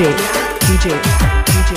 DJ. DJ. DJ.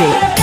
DJ.